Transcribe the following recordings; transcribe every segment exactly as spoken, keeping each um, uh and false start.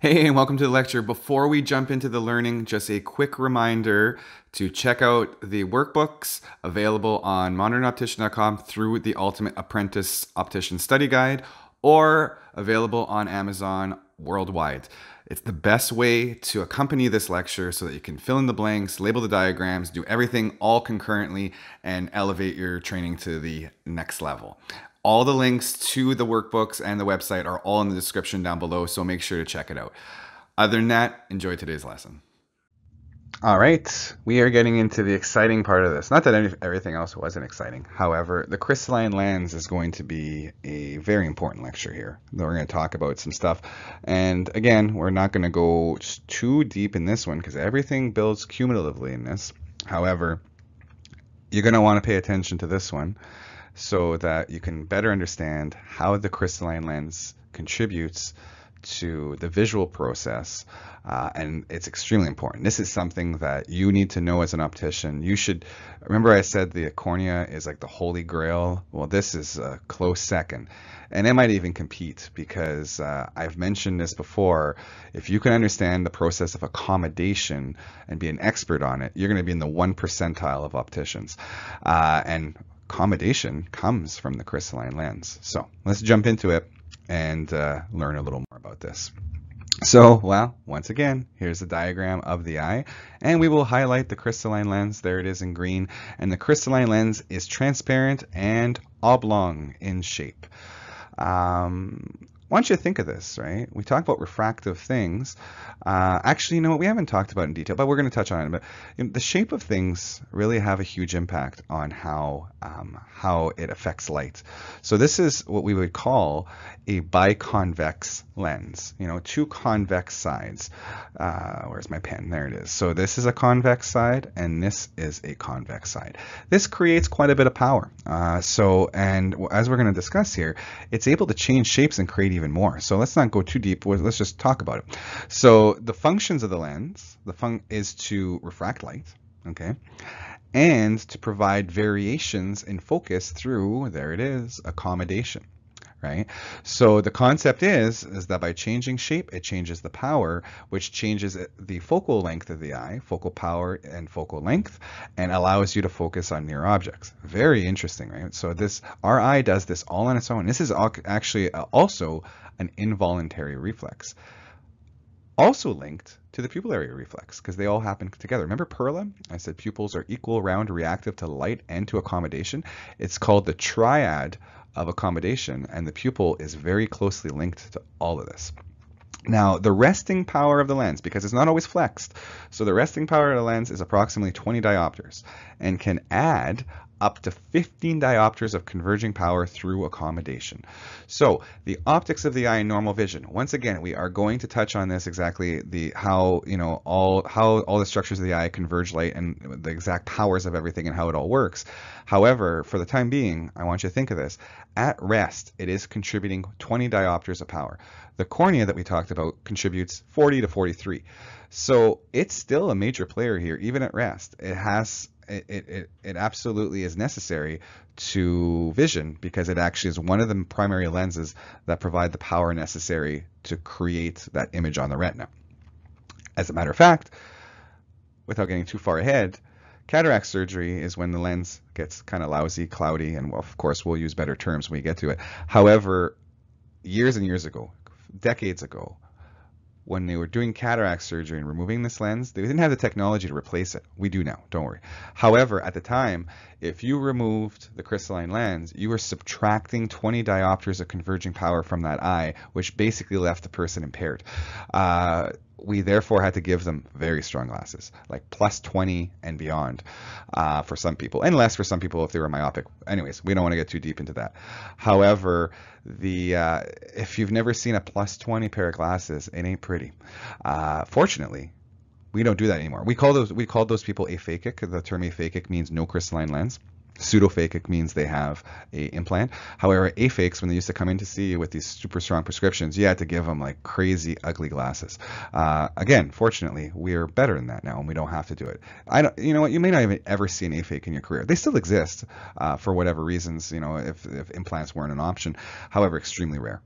Hey, and welcome to the lecture. Before we jump into the learning, just a quick reminder to check out the workbooks available on modern optician dot com through the Ultimate Apprentice Optician Study Guide, or available on Amazon worldwide. It's the best way to accompany this lecture so that you can fill in the blanks, label the diagrams, do everything all concurrently, and elevate your training to the next level. All the links to the workbooks and the website are all in the description down below, so make sure to check it out. Other than that, enjoy today's lesson. All right, we are getting into the exciting part of this. Not that any, everything else wasn't exciting. However, the crystalline lens is going to be a very important lecture here. We're going to talk about some stuff. And again, we're not going to go too deep in this one because everything builds cumulatively in this. However, you're going to want to pay attention to this one, so that you can better understand how the crystalline lens contributes to the visual process, uh, and it's extremely important. This is something that you need to know as an optician. You should remember I said the cornea is like the holy grail. Well, this is a close second, and it might even compete because uh, I've mentioned this before. If you can understand the process of accommodation and be an expert on it, you're going to be in the one percentile of opticians, uh, and accommodation comes from the crystalline lens. So let's jump into it and uh, learn a little more about this. So, well, once again, here's the diagram of the eye, and we will highlight the crystalline lens. There it is in green, and the crystalline lens is transparent and oblong in shape. Um, I want you to think of this, right? We talk about refractive things. Uh, actually, you know what? We haven't talked about it in detail, but we're going to touch on it. But you know, the shape of things really have a huge impact on how um, how it affects light. So this is what we would call a biconvex lens. You know, two convex sides. Uh, where's my pen? There it is. So this is a convex side, and this is a convex side. This creates quite a bit of power. Uh, so, and as we're going to discuss here, it's able to change shapes and create even more. So let's not go too deep. Let's just talk about it. So the functions of the lens, the fun is to refract light, okay, and to provide variations in focus through, there it is, accommodation, right? So the concept is, is that by changing shape, it changes the power, which changes the focal length of the eye, focal power and focal length, and allows you to focus on near objects. Very interesting, right? So this, our eye does this all on its own. This is actually also an involuntary reflex, also linked to the pupillary reflex because they all happen together. Remember PERLA? I said pupils are equal, round, reactive to light and to accommodation. It's called the triad of accommodation, and the pupil is very closely linked to all of this. Now, the resting power of the lens, because it's not always flexed, so the resting power of the lens is approximately twenty diopters and can add up to fifteen diopters of converging power through accommodation. So the optics of the eye in normal vision. Once again, we are going to touch on this exactly, the how, you know, all how all the structures of the eye converge light and the exact powers of everything and how it all works. However, for the time being, I want you to think of this. At rest, it is contributing twenty diopters of power. The cornea that we talked about contributes forty to forty-three. So it's still a major player here, even at rest. It has It, it, it absolutely is necessary to vision because it actually is one of the primary lenses that provide the power necessary to create that image on the retina. As a matter of fact, without getting too far ahead, cataract surgery is when the lens gets kind of lousy, cloudy, and of course we'll use better terms when we get to it. However, years and years ago, decades ago, when they were doing cataract surgery and removing this lens, they didn't have the technology to replace it. We do now, don't worry. However, at the time, if you removed the crystalline lens, you were subtracting twenty diopters of converging power from that eye, which basically left the person impaired. Uh, we therefore had to give them very strong glasses, like plus twenty and beyond uh, for some people, and less for some people if they were myopic. Anyways, we don't want to get too deep into that. However, the uh, if you've never seen a plus twenty pair of glasses, it ain't pretty. Uh, fortunately, we don't do that anymore. We call those we call those people aphakic. The term aphakic means no crystalline lens. Pseudophakic means they have a implant. However, aphakes, when they used to come in to see you with these super strong prescriptions, you had to give them like crazy ugly glasses. Uh, again, fortunately, we're better than that now, and we don't have to do it. I don't, you know what? You may not even ever see an aphake in your career. They still exist uh, for whatever reasons. You know, if, if implants weren't an option, however, extremely rare.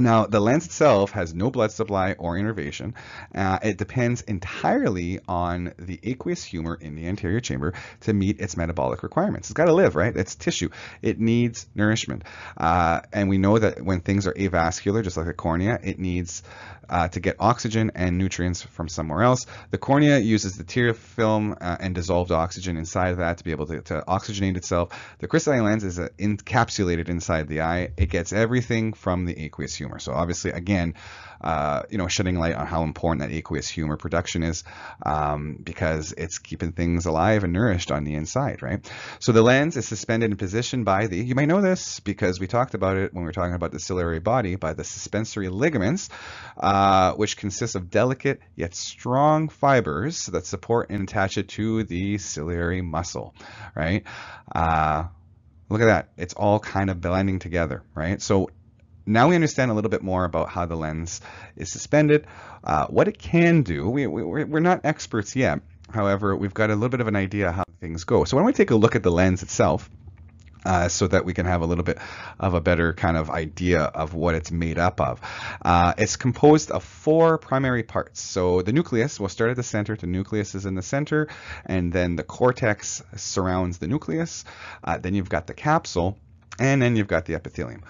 Now, the lens itself has no blood supply or innervation. Uh, it depends entirely on the aqueous humor in the anterior chamber to meet its metabolic requirements. It's got to live, right? It's tissue. It needs nourishment. Uh, and we know that when things are avascular, just like the cornea, it needs uh, to get oxygen and nutrients from somewhere else. The cornea uses the tear film uh, and dissolved oxygen inside of that to be able to, to oxygenate itself. The crystalline lens is uh, encapsulated inside the eye. It gets everything from the aqueous humor. So obviously, again, uh, you know, shedding light on how important that aqueous humor production is, um, because it's keeping things alive and nourished on the inside, right? So the lens is suspended in position by the, you might know this because we talked about it when we were talking about the ciliary body, by the suspensory ligaments, uh, which consists of delicate yet strong fibers that support and attach it to the ciliary muscle, right? Uh, look at that. It's all kind of blending together, right? So now we understand a little bit more about how the lens is suspended, uh, what it can do. We, we, we're not experts yet. However, we've got a little bit of an idea how things go. So why don't we take a look at the lens itself uh, so that we can have a little bit of a better kind of idea of what it's made up of. Uh, it's composed of four primary parts. So the nucleus, we'll start at the center. The nucleus is in the center, and then the cortex surrounds the nucleus. Uh, then you've got the capsule. And then you've got the epithelium.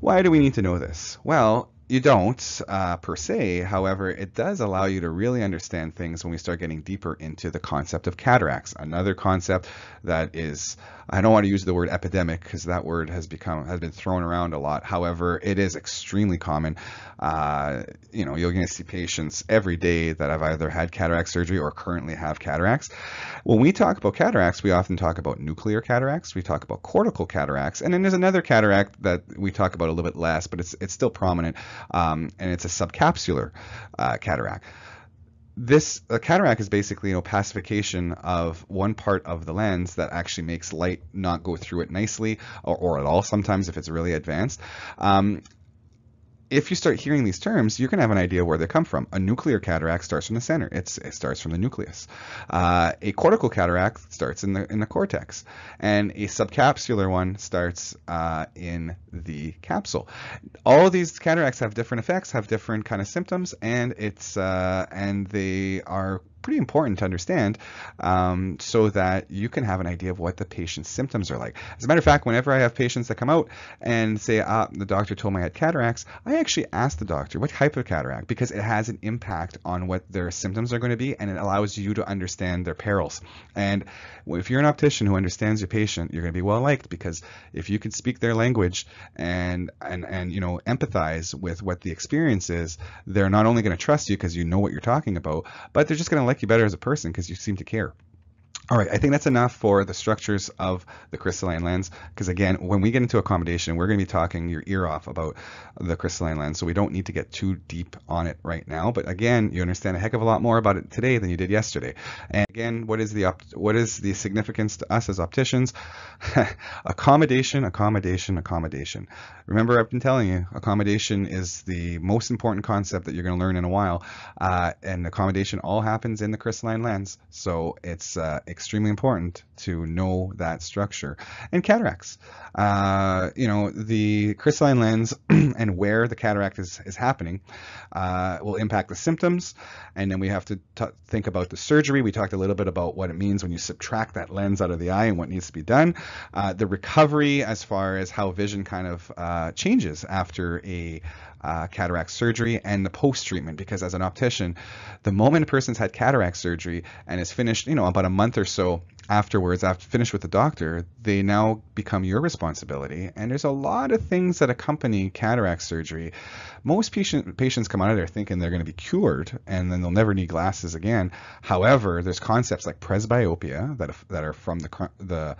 Why do we need to know this? Well, you don't uh, per se. However, it does allow you to really understand things when we start getting deeper into the concept of cataracts. Another concept that is, I don't want to use the word epidemic because that word has become has been thrown around a lot. However, it is extremely common. Uh, you know, you're going to see patients every day that have either had cataract surgery or currently have cataracts. When we talk about cataracts, we often talk about nuclear cataracts. We talk about cortical cataracts, and then there's another cataract that we talk about a little bit less, but it's it's still prominent. Um, and it's a subcapsular uh, cataract. This a cataract is basically an opacification of one part of the lens that actually makes light not go through it nicely or, or at all sometimes if it's really advanced. Um, If you start hearing these terms, you can have an idea where they come from. A nuclear cataract starts from the center. It's, it starts from the nucleus. Uh, a cortical cataract starts in the, in the cortex. And a subcapsular one starts uh, in the capsule. All these cataracts have different effects, have different kind of symptoms, and, it's, uh, and they are pretty important to understand um, so that you can have an idea of what the patient's symptoms are like. As a matter of fact, whenever I have patients that come out and say, ah, the doctor told me I had cataracts, I actually ask the doctor what type of cataract, because it has an impact on what their symptoms are going to be, and it allows you to understand their perils. And if you're an optician who understands your patient, you're going to be well liked, because if you can speak their language and, and, and you know, empathize with what the experience is, they're not only going to trust you because you know what you're talking about, but they're just going to like you better as a person because you seem to care. All right, I think that's enough for the structures of the crystalline lens, because again, when we get into accommodation, we're going to be talking your ear off about the crystalline lens, so we don't need to get too deep on it right now. But again, you understand a heck of a lot more about it today than you did yesterday. And again, what is the op what is the significance to us as opticians? Accommodation, accommodation, accommodation. Remember, I've been telling you, accommodation is the most important concept that you're going to learn in a while, uh, and accommodation all happens in the crystalline lens, so it's uh, extremely important to know that structure. And cataracts, uh, you know, the crystalline lens and where the cataract is, is happening uh, will impact the symptoms. And then we have to t think about the surgery. We talked a little bit about what it means when you subtract that lens out of the eye and what needs to be done. Uh, the recovery, as far as how vision kind of uh, changes after a uh, cataract surgery, and the post-treatment, because as an optician, the moment a person's had cataract surgery and is finished, you know, about a month or so afterwards, after finished with the doctor, they now become your responsibility. And there's a lot of things that accompany cataract surgery. Most patient, patients come out of there thinking they're going to be cured and then they'll never need glasses again. However, there's concepts like presbyopia that, that are from the, the,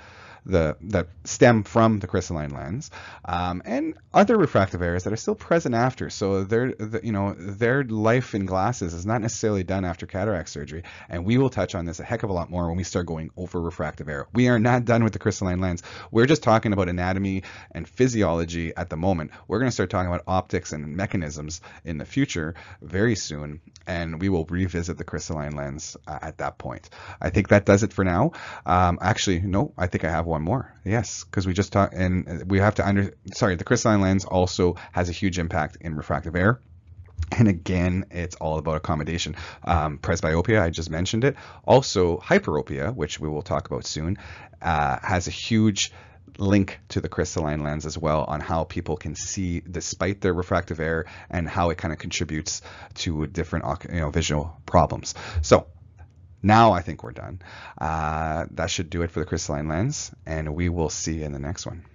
the that stem from the crystalline lens, um, and other refractive errors that are still present after. So their, the, you know, their life in glasses is not necessarily done after cataract surgery. And we will touch on this a heck of a lot more when we start going over refractive error. We are not done with the crystalline lens. We're just talking about anatomy and physiology at the moment. We're going to start talking about optics and mechanisms in the future very soon, and we will revisit the crystalline lens uh, at that point. I think that does it for now. Um, actually, no, I think I have one one more. Yes, because we just talked, and we have to under, sorry, the crystalline lens also has a huge impact in refractive error. And again, it's all about accommodation. Um, presbyopia, I just mentioned it. Also, hyperopia, which we will talk about soon, uh, has a huge link to the crystalline lens as well on how people can see despite their refractive error and how it kind of contributes to different, you know, visual problems. So now I think we're done. Uh, that should do it for the crystalline lens, and we will see you in the next one.